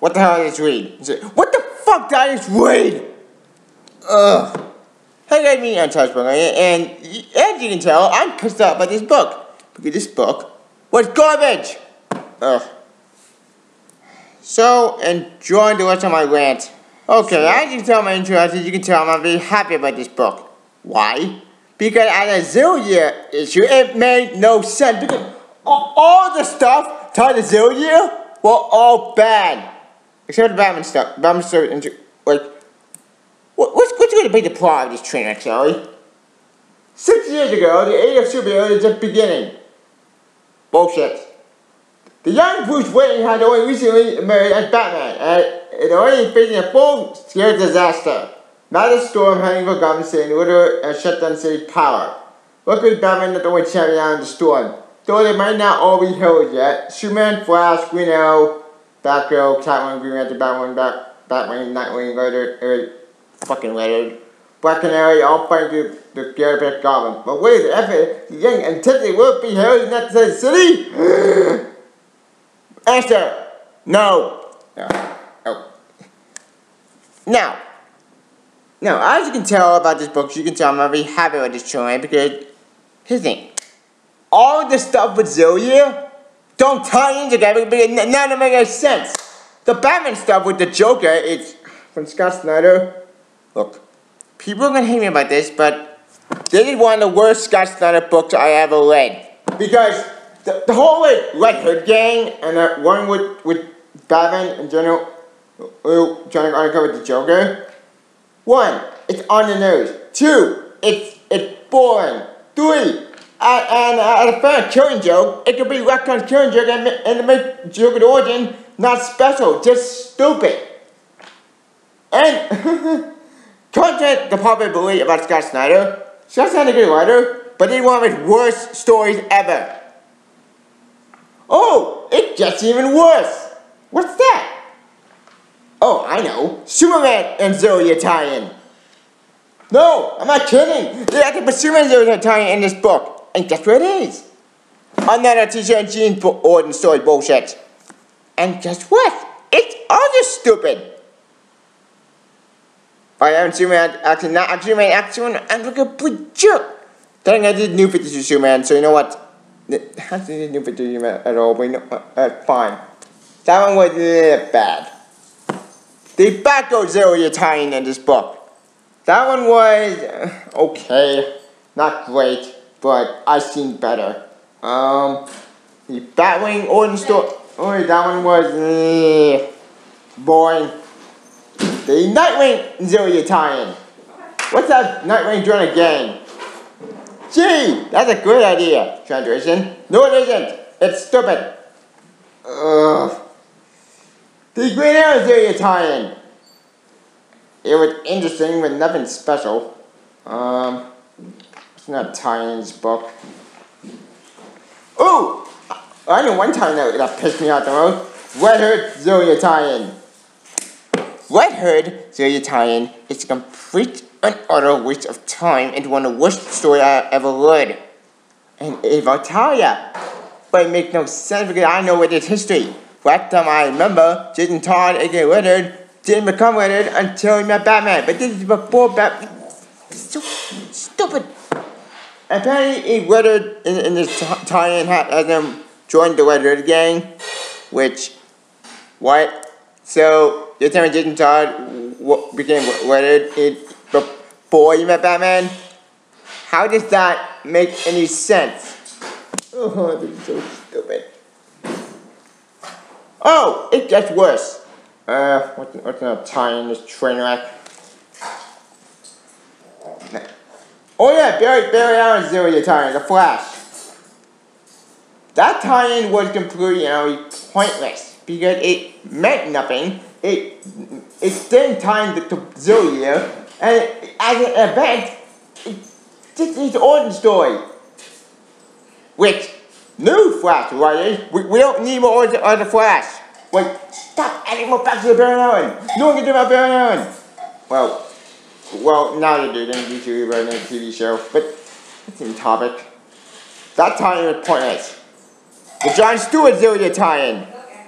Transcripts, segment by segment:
What the hell I just read? He said, what the fuck did I just read? Ugh. Hey, guys, me, I'm Charles Berger, and as you can tell, I'm pissed off by this book. Because this book was garbage. Ugh. So, enjoy the rest of my rant. Okay, as you can tell my intro, as you can tell, I'm not very happy about this book. Why? Because at a Zero Year issue, it made no sense. Because all the stuff tied to Zero Year were all bad. Except the Batman stuff. Batman stuff, like, what's going to be the plot of this train wreck, shall we? 6 years ago, the age of superheroes is just beginning. Bullshit. The young Bruce Wayne had only recently emerged as Batman, and already facing a full-scale disaster. Not a storm heading for Gotham City in order to shut down city power. Luckily, Batman not the only champion out of the storm. Though they might not all be heroes yet, Superman, Flash, Green Arrow, Batgirl, Catwoman, Green Ranger, Batwing, Nightwing, Red Hood, Black Canary, all fighting through the scary past Gotham. But what is the effort? The young and technically will be heroes in that city? Answer! No. Now, as you can tell about this book, you can tell I'm not very happy with this story because, here's the thing, all the stuff with Zero Year don't tie in together because none of it makes sense. The Batman stuff with the Joker is from Scott Snyder. Look, people are going to hate me about this, but this is one of the worst Scott Snyder books I ever read. Because the whole Red Hood gang and that one with Batman and General trying to uncover the Joker. One, it's on the nose. Two, it's boring. Three, as a fan of Killing Joke, it could be retcon Killing Joke and to make Joker origin not special, just stupid. And content the popular belief about Scott Snyder. Scott's not a good writer, but he's one of his worst stories ever. Oh, it gets even worse. What's that? Oh, I know. Superman and Zero Year tie-in. No, I'm not kidding. They have to put Superman and Zero Year tie-in in this book. And guess what it is? Another t-shirt and jeans for ordinary story bullshit. And guess what? It's other stupid. I haven't Superman actually not actually made action. I'm like a complete jerk. Then I did New 52 Superman, so you know what? I didn't do New 52 Superman at all, but you know what? Fine. That one was bad. The Batgirl Zero Year tie-in in this book. That one was okay, not great, but I've seen better. The Batwing origin story, that one was boring. The Nightwing Zero Year tie-in. What's that Nightwing join a gang? Gee, that's a great idea. Translation: no, it isn't. It's stupid. Ugh. The Green Arrow Zero Year tie-in. It was interesting, but nothing special. It's not tie-in this book. Ooh! I know one time that pissed me off the most. Red Hood Zero Year tie-in. Red Hood Zero Year tie-in is a complete and utter waste of time and one of the worst stories I ever read. And if I tell ya, but it makes no sense because I know it is history. Last time I remember, Jason Todd, aka Red Hood, didn't become Red Hood until he met Batman. But this is before Batman. So stupid. Apparently, Red Hood in this tie-in had them joined the Red Hood gang, which, what? So, this time Jason Todd became Red Hood before he met Batman? How does that make any sense? Oh, this is so stupid. Oh, it gets worse. What's another tie in this train wreck? Oh yeah, Barry Allen Zero Year tie-in, the Flash. That tie-in was completely, pointless because it meant nothing. It didn't tie in to Zero Year, and as an event, it just is the origin story, which. New Flash writers, we don't need more orders on the Flash. Like, stop adding more facts to Barry Allen. No one can do about Barry Allen. Well, now they do. They do too, right? In the TV show, but that's in topic. That tie-in was pointless. The John Stewart Zero Year tie-in. Okay.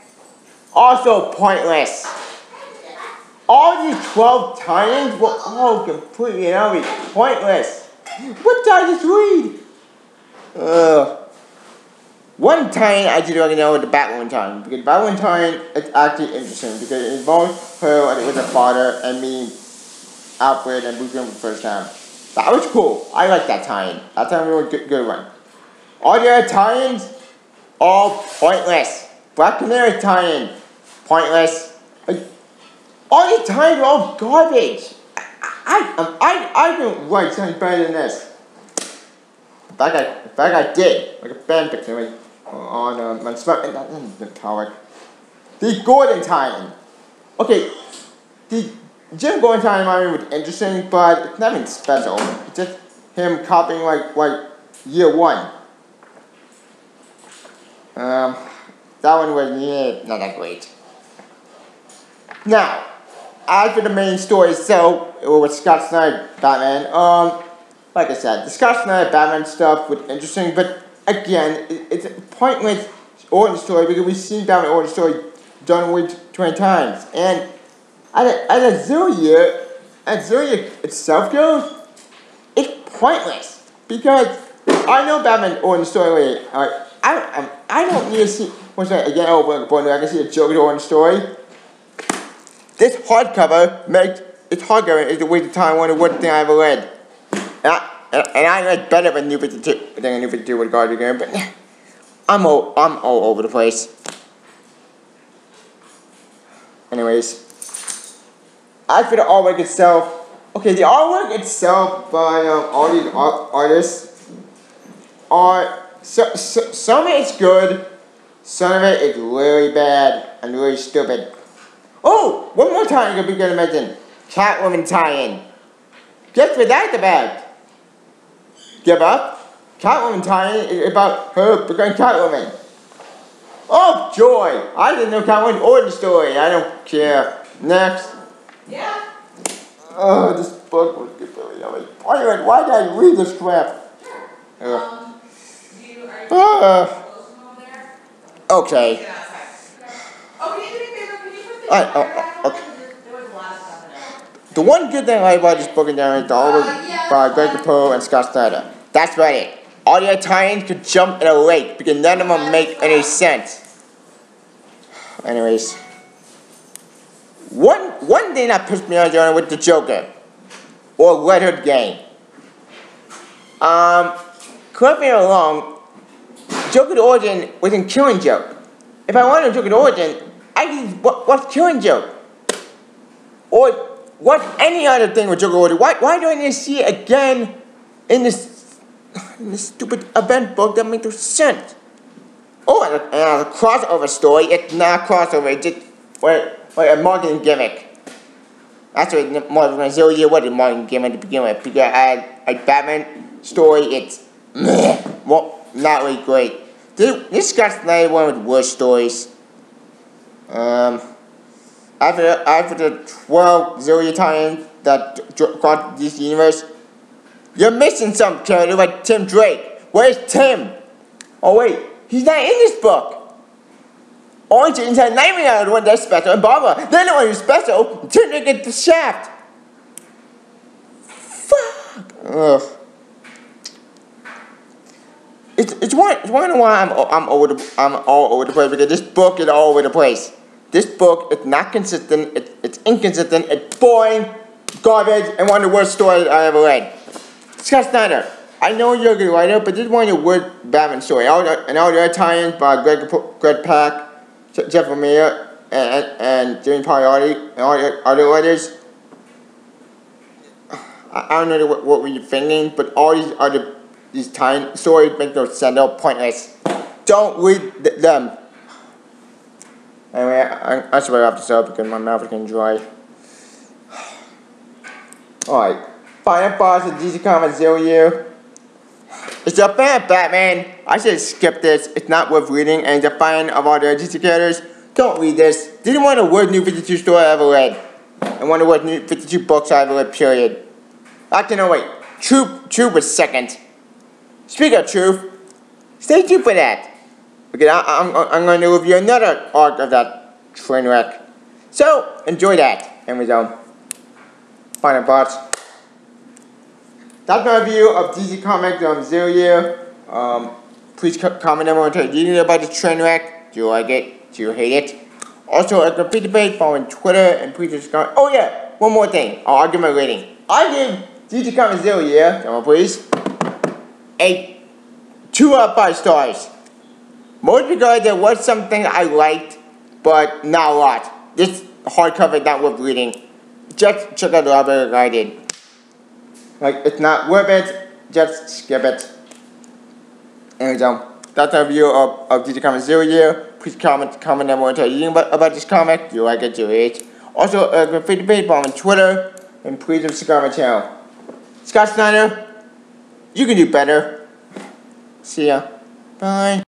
also pointless. All these 12 tie-ins were all completely and utterly pointless. What did I just read? One tie-in I did already know with the Batwoman tie-in, because Batwoman tie-in is actually interesting because it involves her and it was her father and meeting Alfred and Bruce for the first time. That was cool. I like that tie-in. That time was a good one. All the other tie-ins, all pointless. Black Canary tie-in, pointless. Like, all the tie-ins are all garbage. I don't like something better than this. In fact I did, like a fan picture on my smartphone. That isn't the comic. The Gordon tie-in. Okay, the Jim Gordon tie-in I mean, was interesting, but it's nothing special. It's just him copying like year one. That one was yeah, not that great. Now, as for the main story itself, it was Scott Snyder Batman. Like I said, the Scott Snyder Batman stuff was interesting, but again, it's a pointless origin story because we've seen Batman origin story done with 20 times. And at a Zero Year, as Zero Year itself goes, it's pointless because I know Batman origin story. I don't need to see once again. I can see a Joker origin story. This hardcover makes its hardcover is the waste of time one of the worst thing I ever read. And I read better than New 52 than New 52 with garbage game, but I'm all over the place. Anyways. As for the artwork itself, okay, the artwork itself by all these artists are some of it's good, some of it is really bad and really stupid. Oh, one more tie-in could be good to mention. Catwoman tie-in. Guess what that's about? Give up? Catwoman tie-in is about her becoming Catwoman. Oh, joy! I didn't know Catwoman's origin story. I don't care. Next. Yeah. Oh, this book was completely yummy. Why did I read this crap? Okay. Yeah. The one good thing I like about this book and is the artwork by Greg Capullo and Scott Snyder. That's about it. All the tie-ins could jump in a lake because none of them make any sense. Anyways, one thing that pissed me off with the Joker or Red Hood game. Correct me if I'm wrong. Joker's origin was in Killing Joke. If I wanted Joker's origin, I can watch Killing Joke, or watch any other thing with Joker origin. Why do I need to see it again in this stupid event book that makes no sense? Oh, and a crossover story. It's not a crossover. It's just like a marketing gimmick. That's what more than Zero Year was a marketing gimmick to begin with. Because a Batman story, it's not really great. This Scott Snyder one with worse stories. After the 12 Zero Year tie-ins that crossed DC Universe, you're missing some character like Tim Drake. Where's Tim? Oh wait, he's not in this book. Orange and Nightwing are the ones that's special, and Barbara, they're the ones who's special. Tim Drake gets the shaft. Fuck. Ugh. It's one why I'm all over the place because this book is all over the place. This book is not consistent, it's inconsistent, it's boring, garbage, and one of the worst stories I ever read. Scott Snyder, I know you're a good writer, but this is one of the worst Batman stories. And all the other tie-ins by Greg Pak, Jeff Vermeer, and Jimmy Plyardi, and all the other writers. I don't know what were you thinking, but all these other tie-in stories make no sense, they're pointless. Don't read them. Anyway, I should wrap this up because my mouth is getting dry. Alright. Final boss of DC Comics Zero Year. It's a fan of Batman. I should skip this. It's not worth reading. And it's a fan of all the DC characters. Don't read this. Didn't want to word New 52 story I ever read. And one of the worst New 52 books I ever read, period. I cannot wait. Truth was second. Speaking of truth, stay tuned for that. Okay, I'm going to review another arc of that train wreck. So, enjoy that. And with our final thoughts. That's my review of DC Comics Zero Year. Please comment everyone what you know about this train wreck. Do you like it? Do you hate it? Also, a complete debate following Twitter and please subscribe. Oh yeah, one more thing. I'll give my rating. I give DC Comics Zero Year, someone please, a 2 out of 5 stars. Mostly because there was something I liked, but not a lot. This hardcover is not worth reading. Just check out the library I did. Like, it's not worth it, just skip it. And so, that's my review of DC Comics Zero Year. Please comment and tell you about this comic. Do you like it, do you hate it? Also, Fifty Two on Twitter, and please subscribe to my channel. Scott Snyder, you can do better. See ya. Bye.